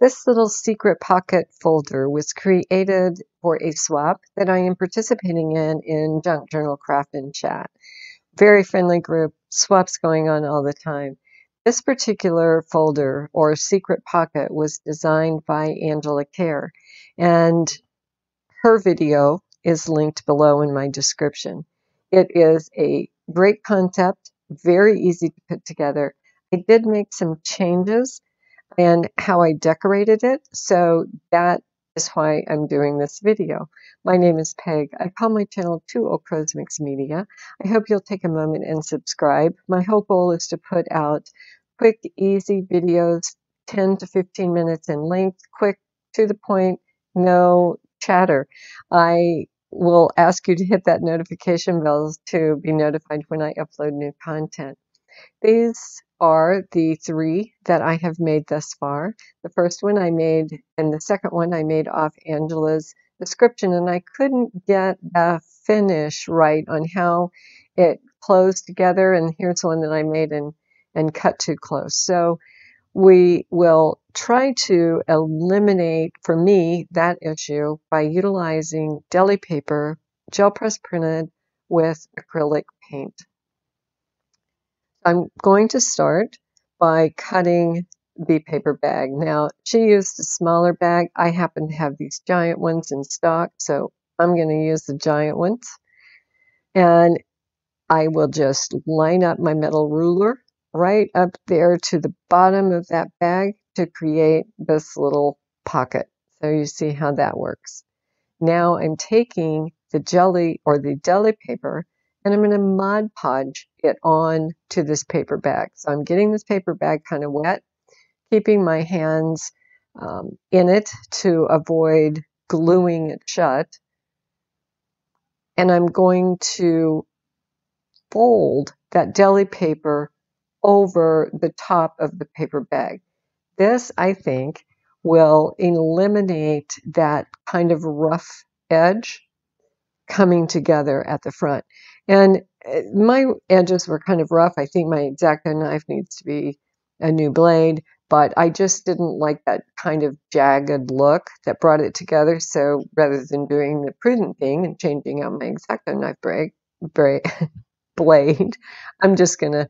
This little secret pocket folder was created for a swap that I am participating in Junk Journal Craft and Chat. Very friendly group, swaps going on all the time. This particular folder or secret pocket was designed by Angela Kerr, and her video is linked below in my description. It is a great concept, very easy to put together. I did make some changes and how I decorated it, so that is why I'm doing this video. My name is Peg. I call my channel Two Old Crows Mixed Media. I hope you'll take a moment and subscribe. My whole goal is to put out quick, easy videos, 10 to 15 minutes in length, quick, to the point, no chatter. I will ask you to hit that notification bell to be notified when I upload new content. These are the three that I have made thus far. The first one I made, and the second one I made off Angela's description, and I couldn't get the finish right on how it closed together, and here's one that I made and cut too close. So we will try to eliminate, for me, that issue by utilizing deli paper, gel press printed with acrylic paint. I'm going to start by cutting the paper bag. Now, she used a smaller bag. I happen to have these giant ones in stock, so I'm going to use the giant ones. And I will just line up my metal ruler right up there to the bottom of that bag to create this little pocket. So you see how that works. Now I'm taking the jelly or the deli paper, and I'm going to Mod Podge it on to this paper bag. So I'm getting this paper bag kind of wet, keeping my hands in it to avoid gluing it shut. And I'm going to fold that deli paper over the top of the paper bag. This, I think, will eliminate that kind of rough edge coming together at the front. And my edges were kind of rough. I think my X-Acto knife needs to be a new blade, but I just didn't like that kind of jagged look that brought it together. So rather than doing the prudent thing and changing out my X-Acto knife blade, I'm just going to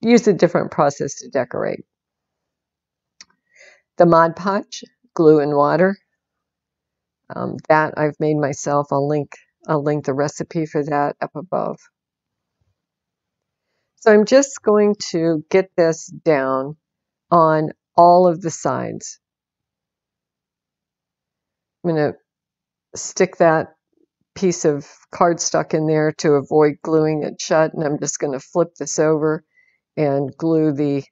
use a different process to decorate. The Mod Podge, glue and water, that I've made myself. I'll link the recipe for that up above. So I'm just going to get this down on all of the sides. I'm going to stick that piece of cardstock in there to avoid gluing it shut, and I'm just going to flip this over and glue the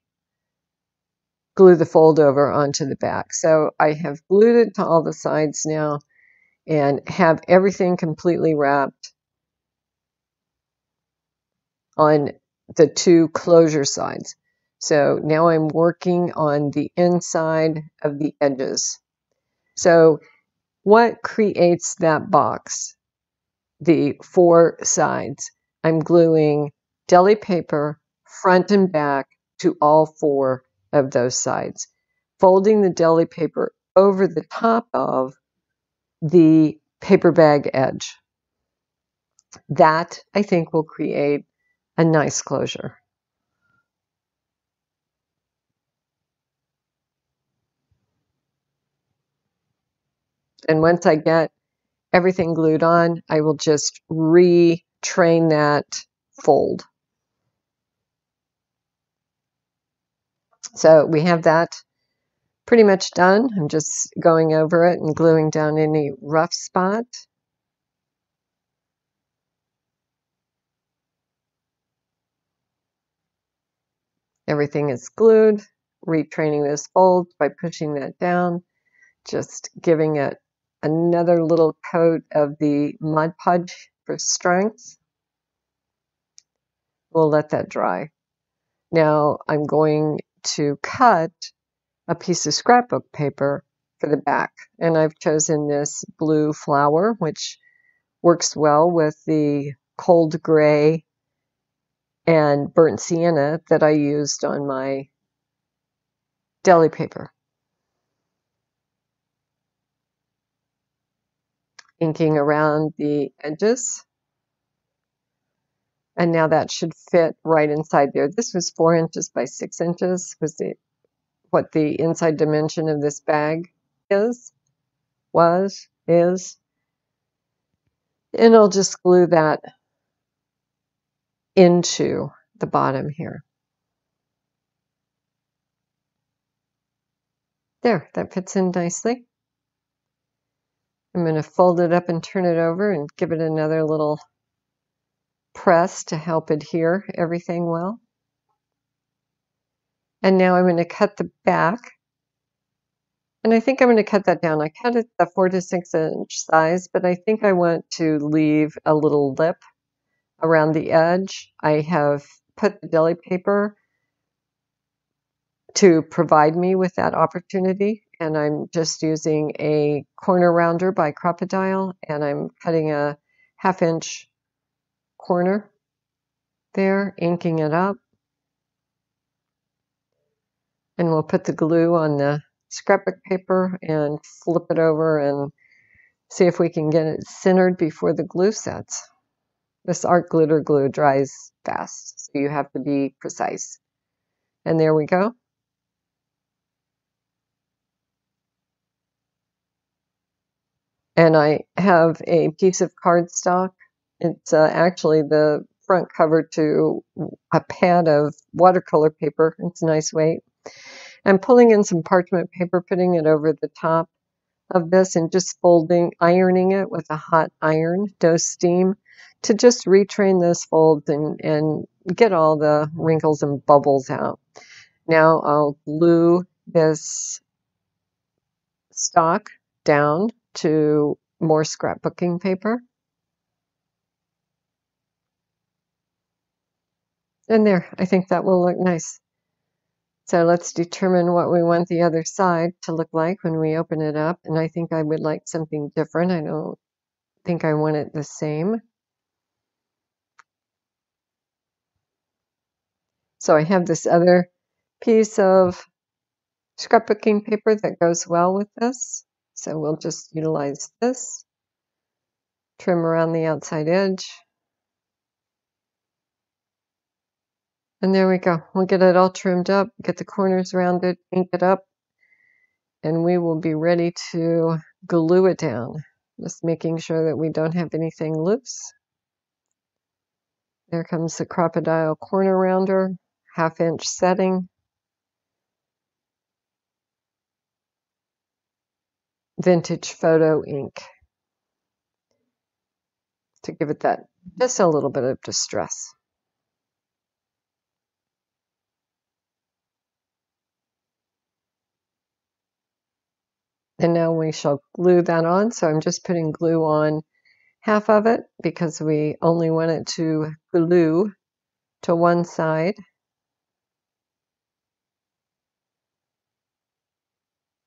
fold over onto the back. So I have glued it to all the sides now and have everything completely wrapped on the two closure sides. So now I'm working on the inside of the edges. So what creates that box? The four sides. I'm gluing deli paper front and back to all four of those sides, folding the deli paper over the top of the paper bag edge. That, I think, will create a nice closure. And once I get everything glued on, I will just retrain that fold. So we have that pretty much done. I'm just going over it and gluing down any rough spot. Everything is glued, retraining this fold by pushing that down, just giving it another little coat of the Mod Podge for strength. We'll let that dry. Now I'm going to cut a piece of scrapbook paper for the back, and I've chosen this blue flower, which works well with the cold gray and burnt sienna that I used on my deli paper. inking around the edges. And now that should fit right inside there. This was 4 inches by 6 inches was what the inside dimension of this bag is. And I'll just glue that into the bottom here. There, that fits in nicely. I'm going to fold it up and turn it over and give it another little press to help adhere everything well. And now I'm going to cut the back. And I think I'm going to cut that down. I cut it the 4 to 6 inch size, but I think I want to leave a little lip around the edge. I have put the deli paper to provide me with that opportunity. And I'm just using a corner rounder by Crop-A-Dile, and I'm cutting a 1/2 inch corner there, inking it up. And we'll put the glue on the scrapbook paper and flip it over and see if we can get it centered before the glue sets. This art glitter glue dries fast, so you have to be precise. And there we go. And I have a piece of cardstock. It's actually the front cover to a pad of watercolor paper. It's a nice weight. I'm pulling in some parchment paper, putting it over the top of this and just folding, ironing it with a hot iron, no steam, to just retrain those folds and get all the wrinkles and bubbles out. Now I'll glue this stock down to more scrapbooking paper. And there, I think that will look nice. So let's determine what we want the other side to look like when we open it up. And I think I would like something different. I don't think I want it the same. So I have this other piece of scrapbooking paper that goes well with this. So we'll just utilize this, trim around the outside edge. And there we go. We'll get it all trimmed up, get the corners rounded, ink it up, and we will be ready to glue it down. Just making sure that we don't have anything loose. There comes the Crop-A-Dile corner rounder, 1/2 inch setting. Vintage photo ink to give it that just a little bit of distress. And now we shall glue that on. So I'm just putting glue on 1/2 of it because we only want it to glue to one side.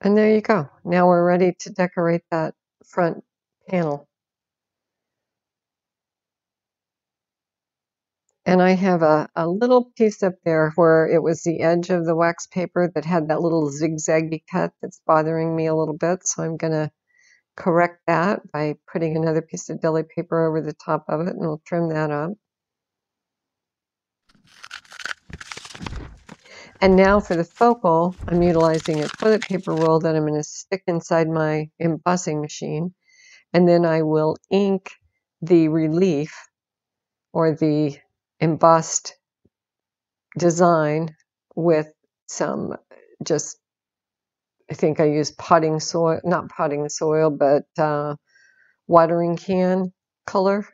And there you go. Now we're ready to decorate that front panel. And I have a little piece up there where it was the edge of the wax paper that had that little zigzaggy cut that's bothering me a little bit. So I'm going to correct that by putting another piece of deli paper over the top of it, and we'll trim that up. And now for the focal, I'm utilizing a toilet paper roll that I'm going to stick inside my embossing machine. And then I will ink the relief or the embossed design with some just, I think I used potting soil, not potting soil, but watering can color,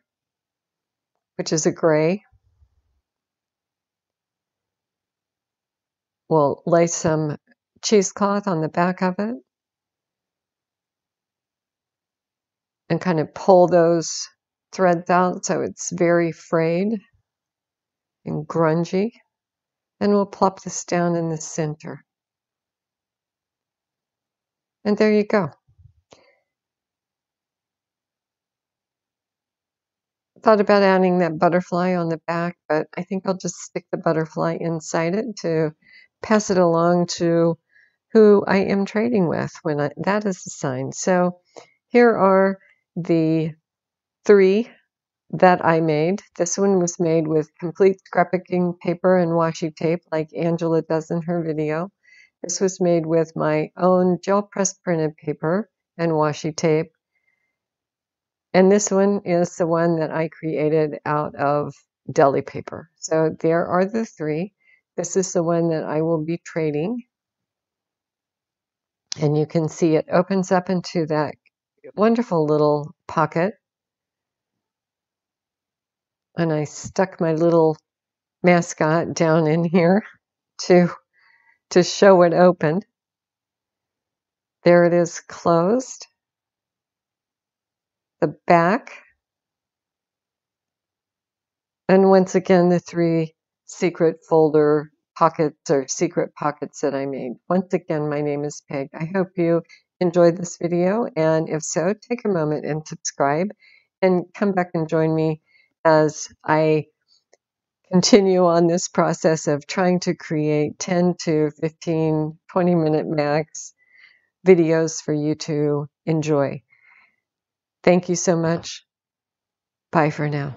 which is a gray. We'll lay some cheesecloth on the back of it and kind of pull those threads out so it's very frayed and grungy. And we'll plop this down in the center. And there you go. Thought about adding that butterfly on the back, but I think I'll just stick the butterfly inside it to pass it along to who I am trading with when that is the sign. So here are the three that I made. This one was made with complete scrapbooking paper and washi tape, like Angela does in her video. This was made with my own gel press printed paper and washi tape. And this one is the one that I created out of deli paper. So there are the three. This is the one that I will be trading. And you can see it opens up into that wonderful little pocket. And I stuck my little mascot down in here to show it opened. There it is closed. The back. And once again, the three secret folder pockets or secret pockets that I made. Once again, my name is Peg. I hope you enjoyed this video. And if so, take a moment and subscribe and come back and join me as I continue on this process of trying to create 10 to 15, 20-minute max videos for you to enjoy. Thank you so much. Bye for now.